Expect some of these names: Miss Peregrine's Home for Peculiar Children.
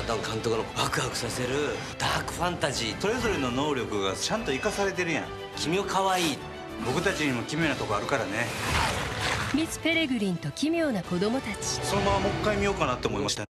新たな監督のワクワクさせるダークファンタジー、それぞれの能力がちゃんと生かされてるやん。君は可愛い。僕たちにも奇妙なとこあるからね。ミス・ペレグリンと奇妙な子供たち、そのままもう一回見ようかなって思いました。